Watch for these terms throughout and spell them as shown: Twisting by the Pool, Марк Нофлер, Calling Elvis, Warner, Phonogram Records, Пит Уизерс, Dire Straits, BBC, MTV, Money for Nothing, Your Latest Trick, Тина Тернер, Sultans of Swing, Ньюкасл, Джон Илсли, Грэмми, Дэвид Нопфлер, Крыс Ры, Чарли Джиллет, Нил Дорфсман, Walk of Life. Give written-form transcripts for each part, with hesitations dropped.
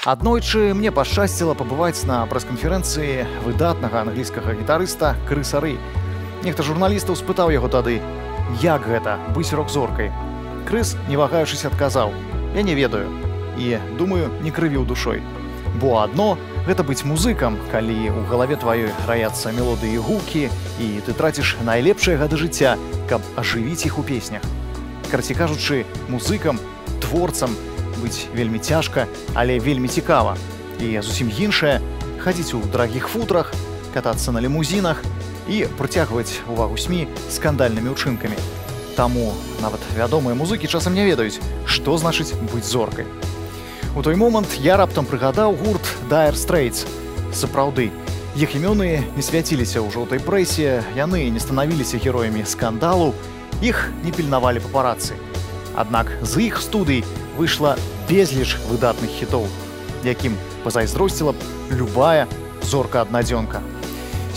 Аднойчы мне пашчасціла пабываць на прэс-канферэнцыі выдатнага англійскага гітарыста Крыса Ры. Нехта журналістаў спытаў яго тады, як гэта быць рок-зоркай. Крыс, не вагаючыся, адказаў: «Я не ведаю і, думаю, не крывіў душой. Бо адно гэта быць музыкам, калі ў галаве тваёй раяцца мелодыі і гукі, і ты траціш найлепшыя гады жыцця, каб ажывіць іх у песнях. Карці кажучы, музыкам, творцам быць вельмі цяжка, але вельмі цікава. І зусім іншае – хадзіць у дарагіх футрах, катацца на лімузінах і прыцягваць увагу СМІ скандальнымі ўчынкамі. Таму нават вядомыя музыкі часам не ведаюць, што значыць быць зоркай». У той момант я раптам прыгадаў гурт Dire Straits. Сапраўды, іх імёны не свяціліся ў жоўтай прэсе, яны не станавіліся героямі скандалу, іх не пільнавалі папарацы. Аднак з іх студый вышла безліч выдатных хітоў, якім позайздросціла б любая зорка-аднадзёнка.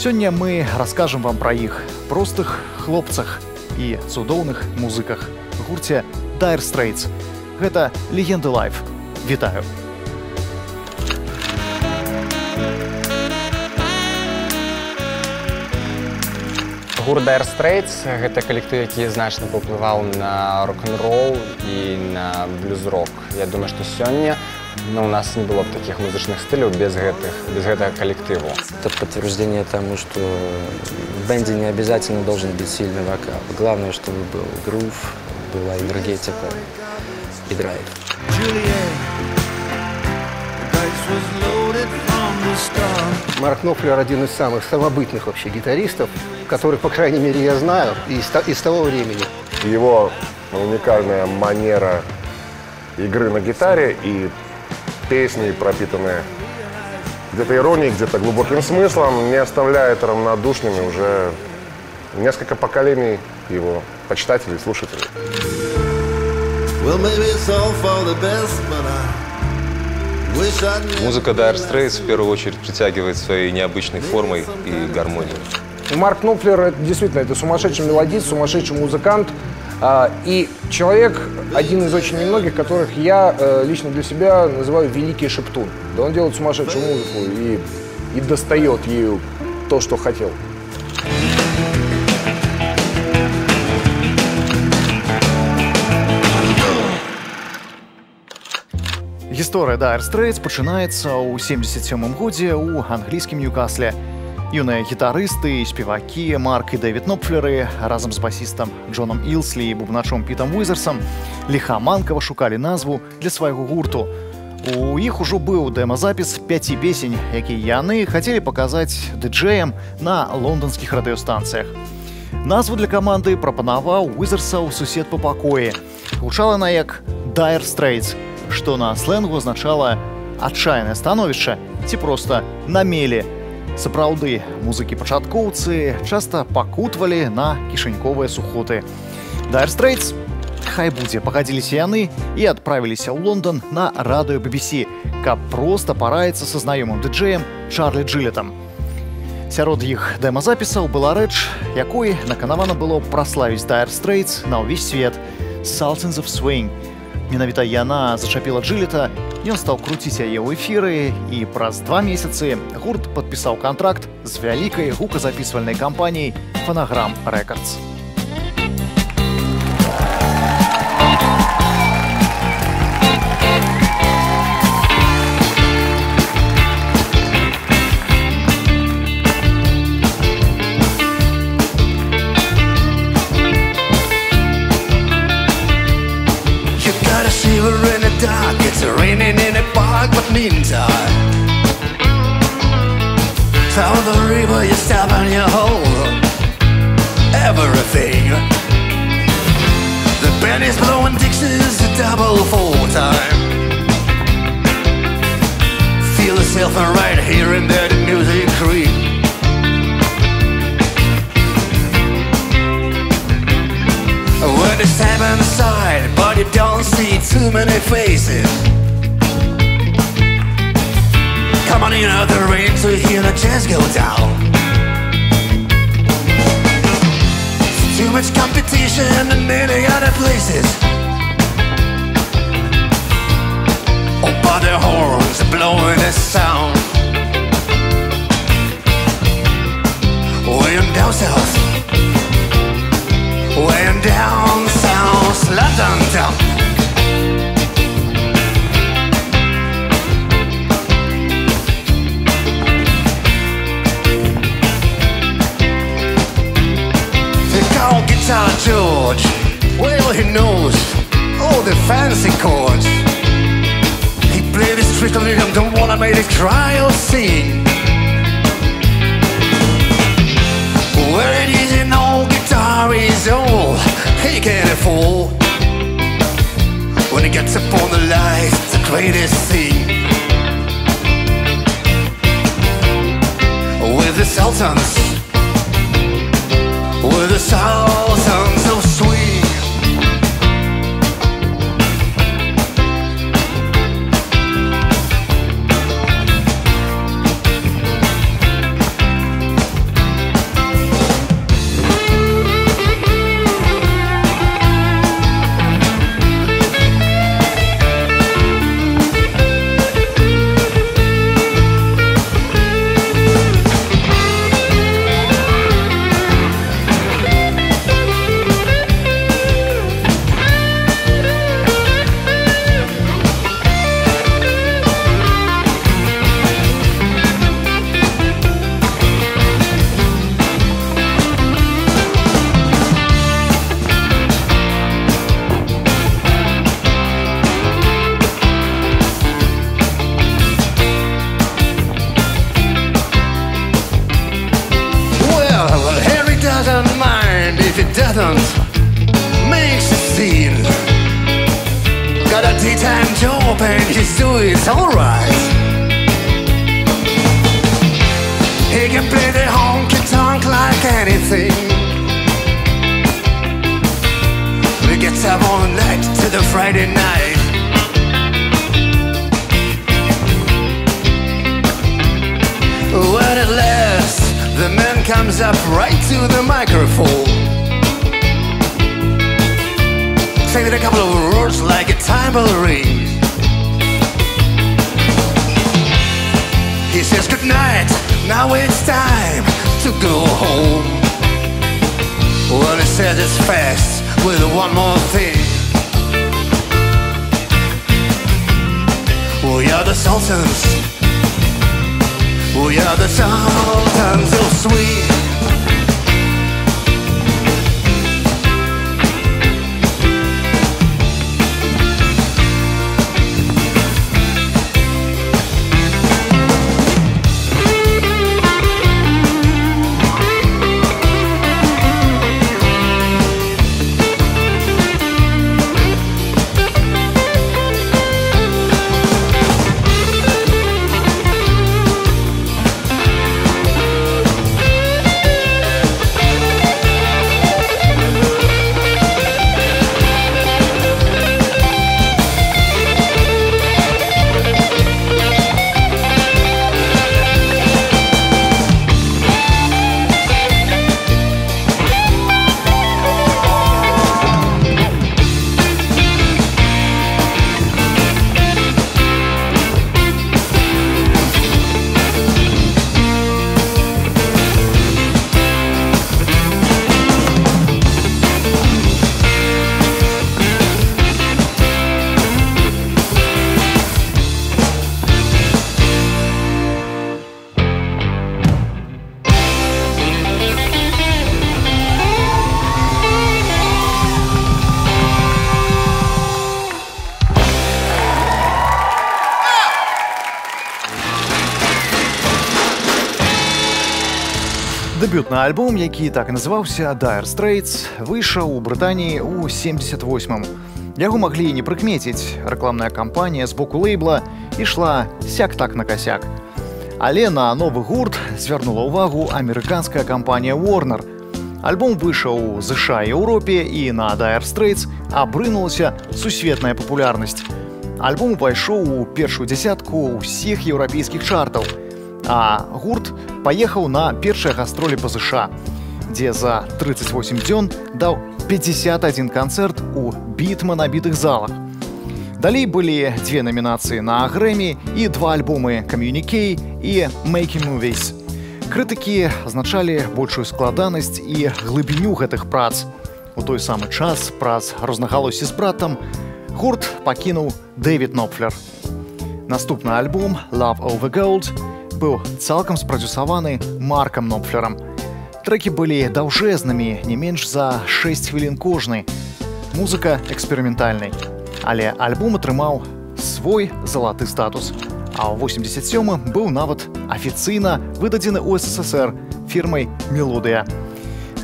Сёння мы раскажам вам пра іх простых хлопцах і цудоўных музыках гурце Dire Straits. Гэта Легенды Лайф. Вітаю! Гурт Dire Straits – гэта калектыў, які значна паўплываў на рок-н-рол і на блюз-рок. Я думаю, што сёння у нас не было б такіх музычных стыляў без гэтага калектыву. Это подтверждение тому, что в бэнде не обязательно должен быть сильный вокал. Главное, чтобы был грув, была энергетика и драйв. Марк Нофлер – один из самых самобытных вообще гитаристов, которых, по крайней мере, я знаю из того времени. Его уникальная манера игры на гитаре и песни, пропитанные где-то иронией, где-то глубоким смыслом, не оставляет равнодушными уже несколько поколений его почитателей и слушателей. Музыка Dire Straits в первую очередь притягивает своей необычной формой и гармонией. Марк Нофлер действительно это сумасшедший мелодист, сумасшедший музыкант и человек, один из очень немногих, которых я лично для себя называю великий шептун. Да он делает сумасшедшую музыку и достает ею то, что хотел. Гісторыя Dire Straits пачынаецца ў 77-м годзе ў англійскім Ньюкасле. Юныя гітарысты і спевакі Марк і Дэвід Нопфлеры разам з басістам Джоном Илсли і бубначом Пітам Уизерсам ліхаманкава шукалі назву для свайго гурту. У іх ужо быў дэмазапіс 5 песень, якія яны хацелі паказаць дыджэям на лонданскіх радыёстанцыях. Назву для каманды прапанаваў Уизерсаў сусед па пакоі. Гучала яна як Dire Straits, что на сленгу означало «отчаянное становище» ці просто «на мелі». Сапраўды, музыкі-пачаткоўцы часто пакутвалі на кішаньковыя сухоты. Dire Straits, хай будзе, пагадзіліся яны і адправіліся ў Лондон на радыё BBC, каб проста параіцца са знаёмым дыджэем Чарлі Джиллетам. Сярод іх дэмазапісаў была рэч, якой наканавана было праславіць Dire Straits на ўвесь свет – «Sultans of Swing». Менавіта яна зачапіла Джиллета, ён стаў круціць яе ў эфіры, і праз 2 месяцы гурт падпісаў кантракт з вялікай гуказапісвальнай кампаніяй Phonogram Records. Right here and there the music creep. When you step on the side, but you don't see too many faces. Come on in out the rain to hear the jazz go down. Too much competition in many other places. Oh, but the horns blow. knows all the fancy chords. He played his trick on rhythm, don't wanna make it cry or sing. Well, it is an old guitar is all he can afford. When he gets upon the light, the greatest thing. With the Sultans, with the Sultans of Swing. Makes a scene. Got a daytime job and he's doing alright. He can play the honky-tonk like anything. He gets up all night to the Friday night. When at last the man comes up right to the microphone, saying a couple of words like a time will ring. He says good night, now it's time to go home. Well, he says it's fast with one more thing. We are the Sultans. We are the Sultans of Swing. Дебютный альбом, який так і називався Dire Straits, вийшов у Британії у 78-му. Яго могли і не прикметить. Рекламная кампанія з боку лейбла ішла сяк-так на косяк. Але на новий гурт звернула увагу американська кампанія Warner. Альбом вийшов у США і Європі, і на Dire Straits обрынулася сусветная популярність. Альбом войшов у першую десятку усіх європейських чартов. А гурт поехал на первые гастроли по США, где за 38 дзён дал 51 концерт у битма набитых залах. Далее были две номинации на Грэмми и два альбома «Communique» и «Making Movies». Критики означали большую складанность и глубину этих прац. У той самый час прац рознагалося с братом гурт покинул Дэвид Нопфлер. Наступный альбом «Love Over Gold» был цалком спродюсованы Марком Нофлером. Треки были довжезнымі, не менш за 6 хвилин кожный. музыка экспериментальнай, але альбом атрымаў свой залаты статус, а ў 87 быў нават афіцыйна выдадзены ў СССР фірмай «Мелодыя».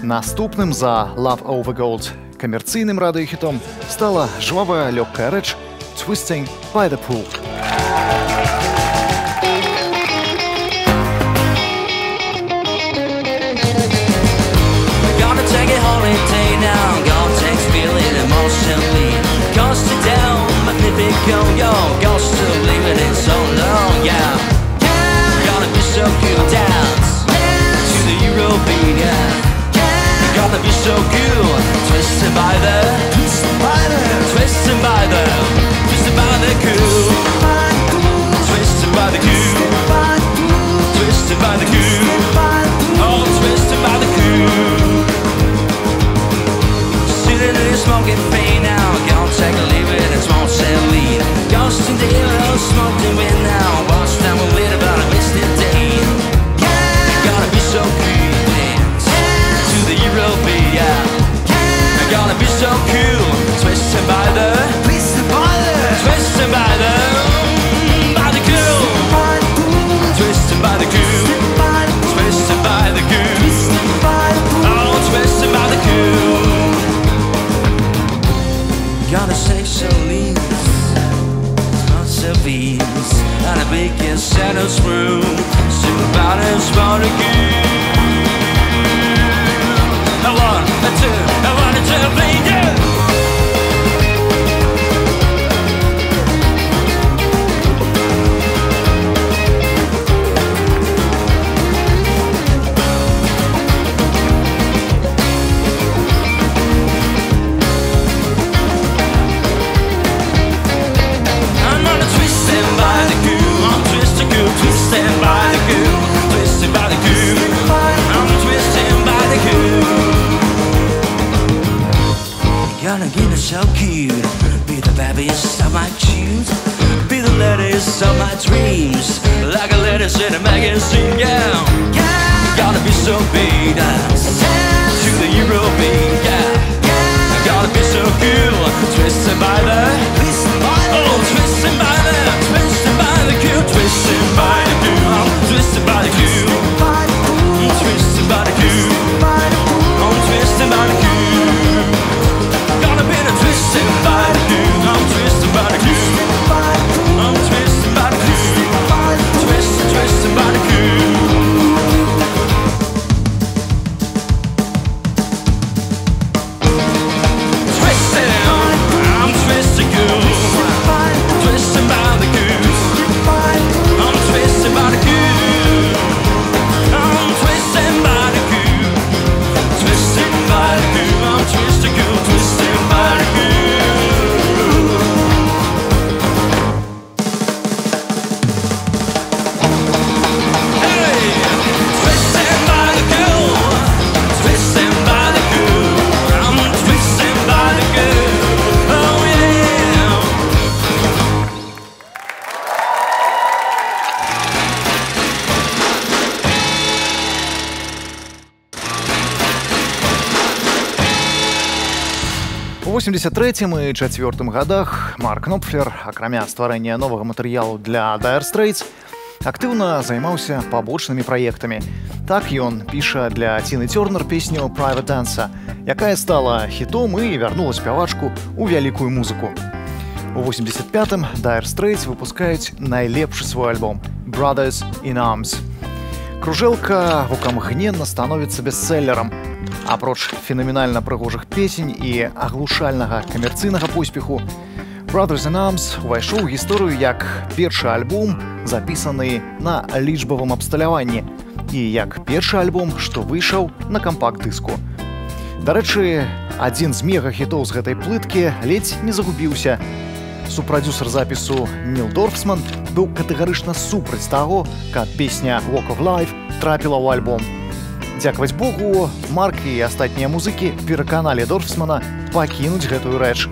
Наступным за «Love Over Gold» камерцыйным радыёхітом стала жвавая лёгкая рэч «Twisting by the Pool». У 83 і 84 годах Марк Нофлер, акрамя стварэння новага матэрыялу для Dire Straits, актыўна займаўся пабочнымі праектамі. Так ён піша для Тіны Тернер песню «Private Dancer», якая стала хітом і вярнула спявачку ў вялікую музыку. У 85-м Dire Straits выпускаюць найлепшы свой альбом «Brothers in Arms». Кружэлка выкамгненна становіцца бестселлерам. Апроч феноменальна прыгожых песень і аглушальнага камерцыйнага поспеху, «Brothers in Arms» увайшоў у гісторыю як першы альбом, запісаны на лічбавым абсталяванні, і як першы альбом, што выйшаў на кампакт-дыску. Дарэчы, адзін з мега-хітоў з гэтай плыткі ледзь не загубіўся. Супрадзюсар запісу Нил Дорфсман быў катэгарычна супраць таго, каб песня «Walk of Life» трапіла ў альбом. Дзякаваць Богу, Марк і астатнія музыкі пераканалі Дорфсмана пакінуць гэтую рэч.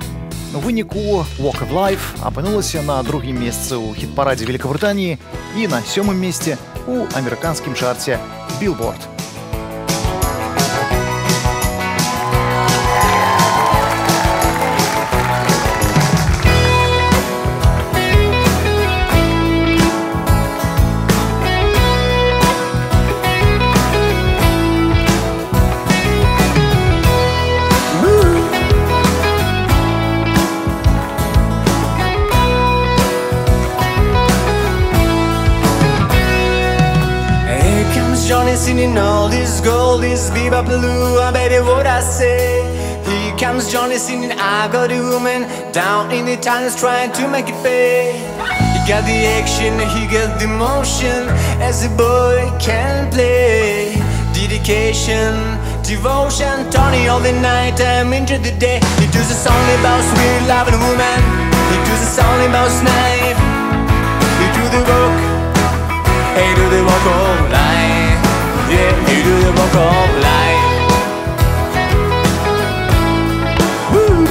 У выніку «Walk of Life» апынулася на другім месцы ў хіт-парадзе Вялікабрытаніі і на сёмым месце ў амерыканскім чарце «Billboard». spinning all this gold, this diva blue, I bet it what I say. Here comes Johnny singing, I got a woman down in the town that's trying to make it pay. He got the action, he got the motion, as a boy can play. Dedication, devotion, Tony all the night, I'm into the day. He does a song about sweet love and woman, he does a song about snipe. He do the walk, he do the walk of life. Yeah, you do the walk of life. Woo.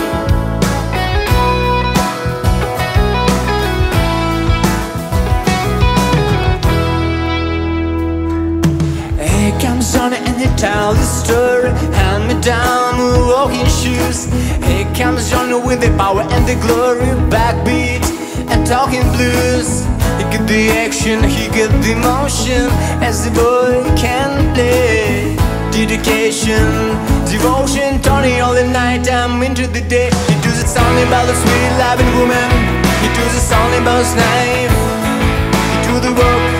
Here comes Johnny and he tells the story. Hand me down walking shoes. Here comes Johnny with the power and the glory. Backbeat and talking blues. He got the action, he got the motion, as the boy can play. Dedication, devotion, Tony all the night, I'm into the day. He does a song about the sweet loving woman, he does a song about his life. He do the work,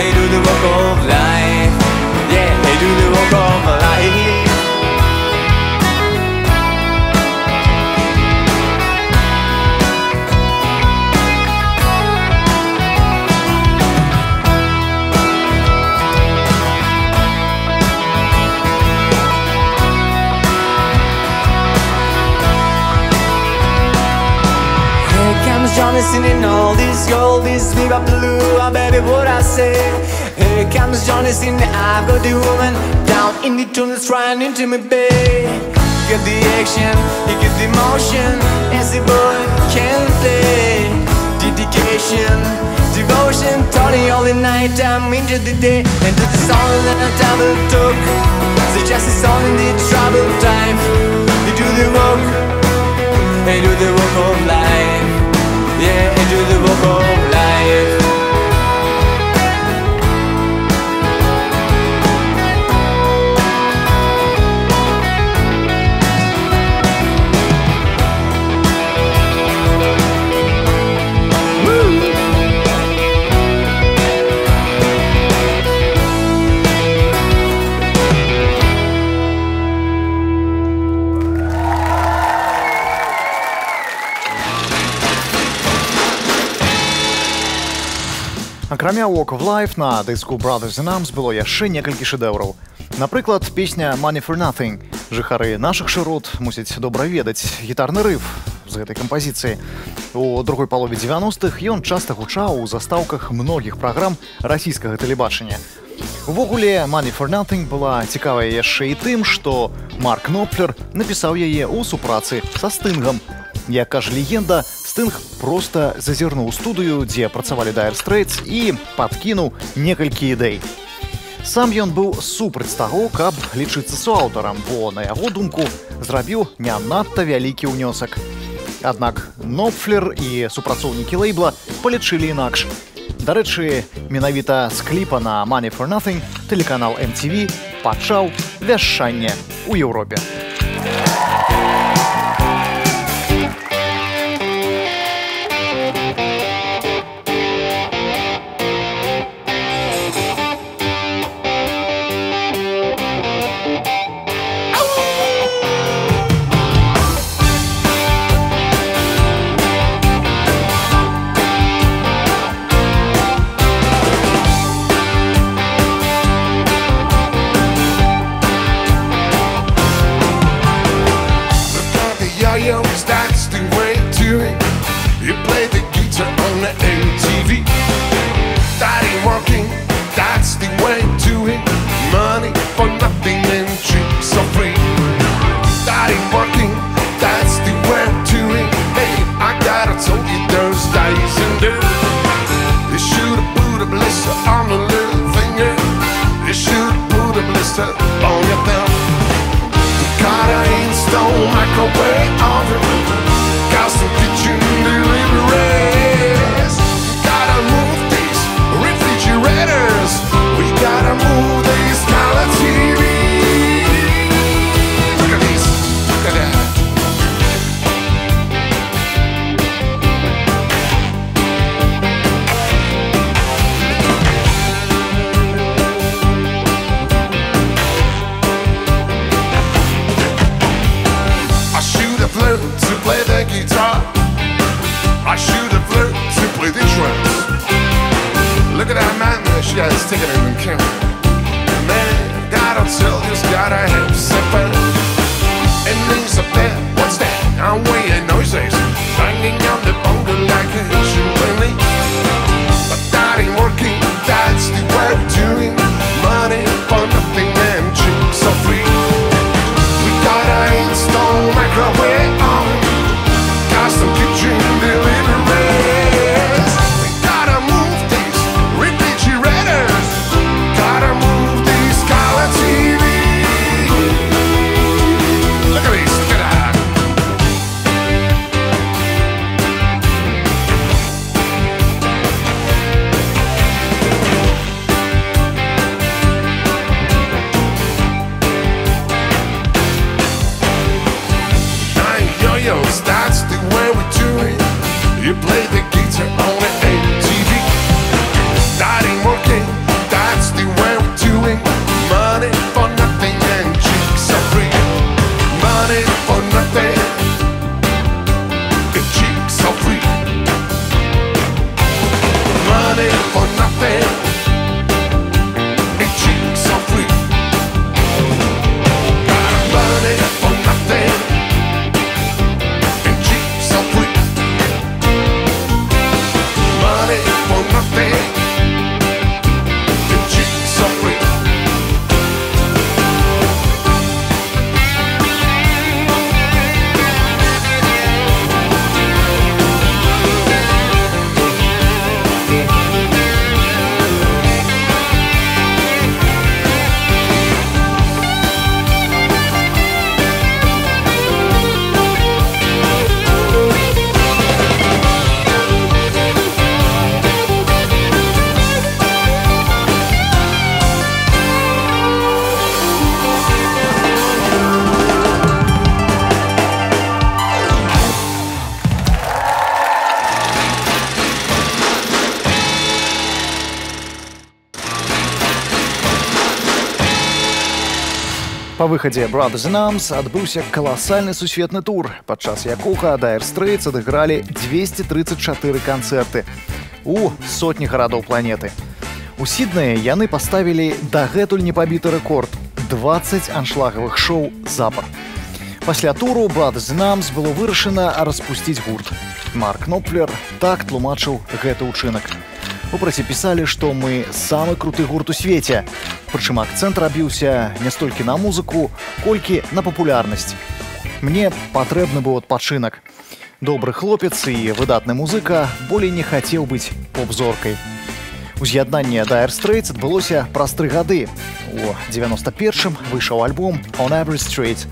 he do the work of life. Yeah, he do the work of life. Johnny singing all this gold, this viva blue, oh baby what I say. Here comes Johnny singing, I've got the woman down in the tunnels trying into me, babe. You get the action, you get the motion, as the boy can play. Dedication, devotion, Tony all the night, I'm into the day. And to the song that I double took, it's just a song in the trouble time. You do the work, they do the work of life. Yeah, into the walk of life. Кроме Walk of Life на диску Brothers in Arms было яшчэ некалькі шэдэўраў. Напрыклад, песня Money for Nothing. Жыхары нашых шырот мусяць добра ведаць гітарны рыф з гэтай кампазіцыі. У другой палове 90-х ён часта гучаў у застаўках многіх праграм расійскага тэлебачання. Увогуле, Money for Nothing была цікавая яшчэ і тым, што Марк Нофлер напісаў яе ў супрацы са Стынгам. Як кажа легенда, Стинг просто зазірнуў у студыю, дзе працавалі Dire Straits, і падкінуў некалькі ідэй. Сам ён быў супраць таго, каб лічыцца суаўтарам, бо, на яго думку, зрабіў не надта вялікі ўнёсак. Аднак Нопфлер і супрацоўнікі лэйбла палічылі інакш. Дарэчы, менавіта з кліпа на Money for Nothing тэлеканал MTV пачаў вяшчанне ў Еўропе. shot. I shoot and flew, simply Detroit. Look at that man there, she got his ticket and camera. Man, gotta tell, just gotta have something. And things up there, what's that? I'm weighing noises, banging on the boulder like a usually. But that ain't working, that's the way we're doing. Money for nothing and chicks are free. We got our install microwave on, custom kitchen deliveries. We gotta move these refrigerators, gotta move these color TVs. Look at these, look at that. Yo-yos, that's the way we do it. You play the guitar on the MTV. That ain't working, that's the way we do it. Money for nothing and chicks are free. Money for nothing and chicks are free. Money for nothing and chicks are free. Got money for nothing. По выходе Brothers in Arms отбыўся колоссальный сусветный тур, падчас якога Dire Straits отыграли 234 концерты у сотни городов планеты. У Сиднея яны поставили дагэтуль непабіты рекорд 20 аншлаговых шоу запар. Пасля туру Brothers in Arms было вырашана распустить гурт. Марк Нофлер так тлумачыў гэты учынок. Мы праціпісалі, что мы самый круты гурт у свеце, прычым акцент рабіўся не столькі на музыку, колькі на папулярнасць. Мне патрэбны быў адпачынак. Добры хлопец і выдатны музыка болей не хацеў быць поп-зоркай. Уз'яднанне Dire Straits адбылося праз 3 гады. У 91-м выйшаў альбом On Every Street.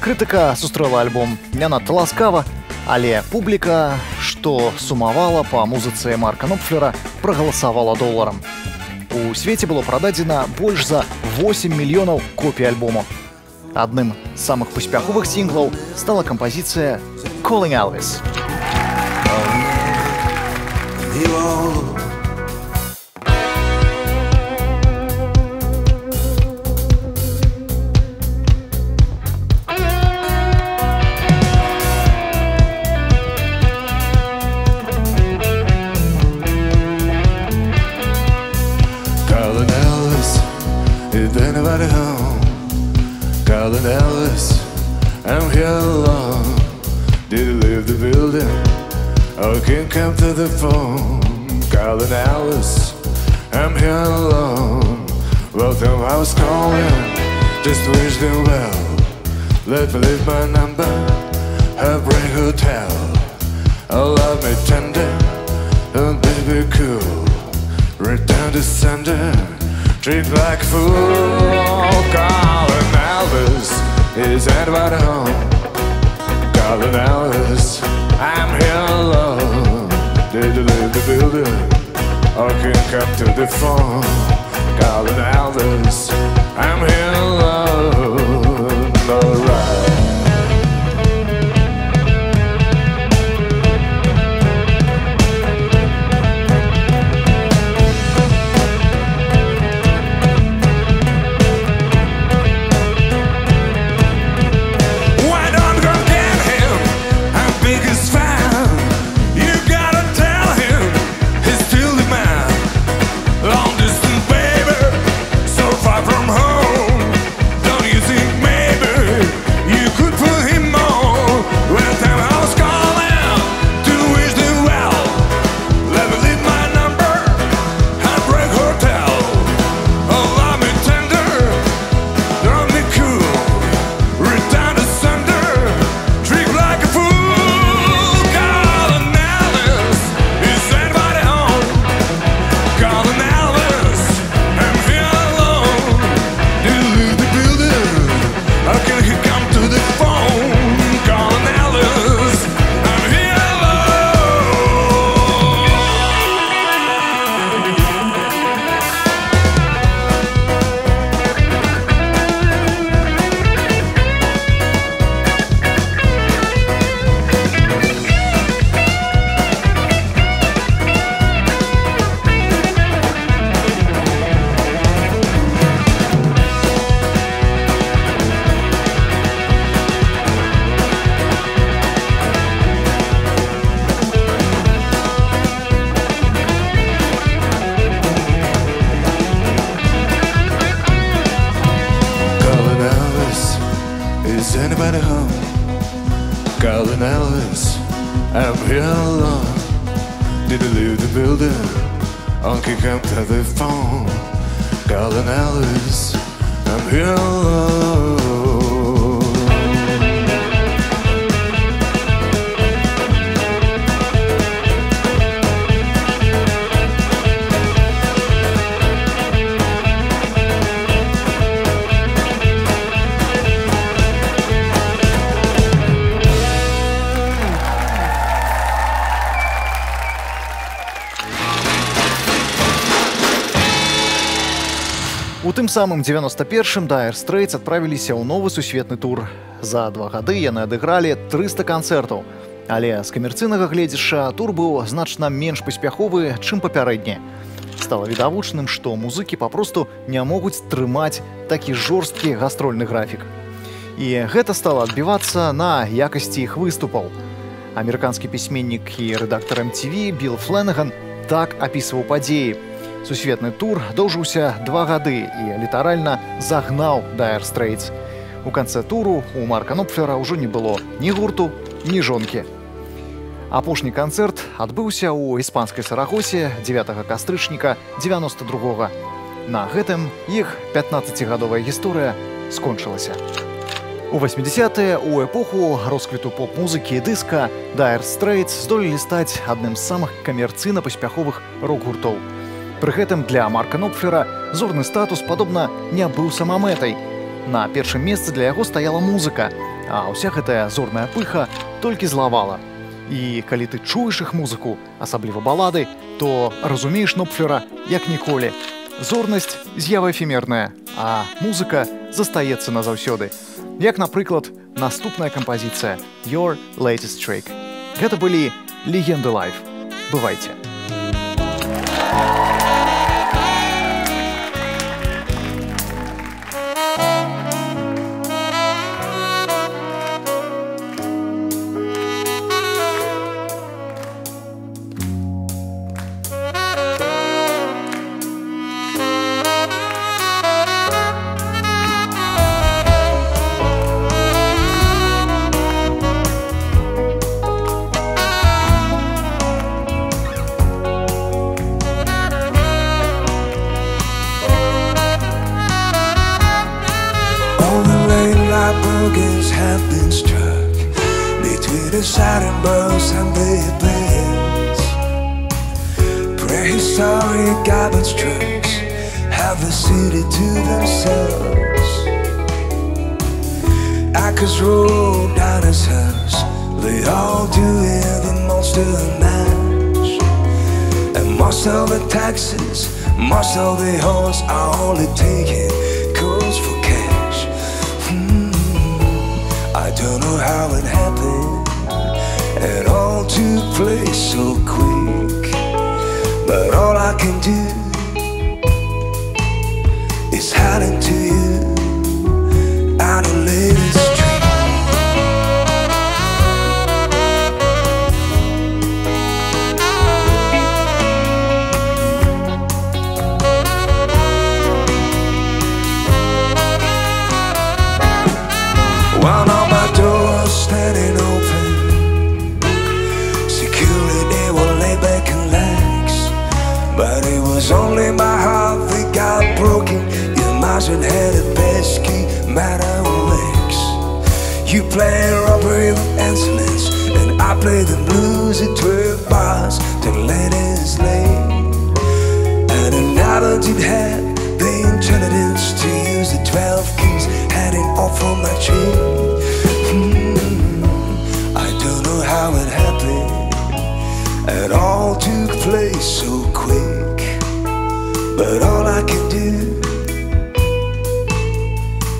Крытыка сустрэла альбом не надта ласкава, але публіка, што сумавала па музыцы Марка Нопфлера, прагаласавала доларам. У свеце было прададзена больш за 8 мільёнаў копій альбому. Адным з самых паспяховых сінглаў стала кампазіцыя «Calling Elvis». Calling Elvis, I'm here alone. Did he leave the building? I can't come to the phone. Calling Elvis, I'm here alone. Well, though I was calling, just wish them well. Let me leave my number, Heartbreak Hotel. Oh, love me tender, oh baby cool. Return to sender, treat like a fool. Oh, calling Elvis is anybody home? Calling Elvis, I'm here alone. Did you leave the building? I can't come to the phone. Calling Elvis, I'm here alone. Alright. Biggest I'm here alone. Need to leave the building. Uncle came to the phone. Calling Elvis. I'm here alone. У тым самым 91-м Dire Straits адправіліся ў новы сусветны тур. За два гады яны адыгралі 300 канцэртаў. Але з камерцыйнага гледзяча тур быў значна менш паспяховы, чым папярэдні. Стала відавочным, што музыкі папросту не могуць трымаць такі жорсткі гастрольны графік. І гэта стала адбівацца на якасці іх выступаў. Амерыканскі пісьменнік і рэдактар MTV Білл Фленаган так апісваў падзеі. Сусветны тур доўжыўся два гады і літаральна загнаў Dire Straits. У канцы туру у Марка Нопфлера ўжо не было ні гурту, ні жонкі. Апошні канцэрт адбыўся ў іспанскай Сарагосе 9 кастрычніка 92-го. На гэтым іх 15-гадовая гісторыя скончылася. У 80-е, у эпоху росквіту поп-музыкі і дыска, Dire Straits здолелі стаць адным з самых камерцыйна-паспяховых рок-гуртоў. Пры гэтым для Марка Нопфлера зорны статус, падобна, не быў самамэтай. На першым месцы для яго стаяла музыка, а ўся гэтая зорная пыха толькі злавала. І калі ты чуеш іх музыку, асабліва балады, то разумееш Нопфлера як ніколі. Зорнасць з'ява эфемерная, а музыка застаецца назаўсёды. Як, напрыклад, наступная кампазіцыя «Your Latest Trick». Гэта былі «Легенды Лайф». Бывайце! But all I can do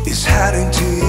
is hide into you.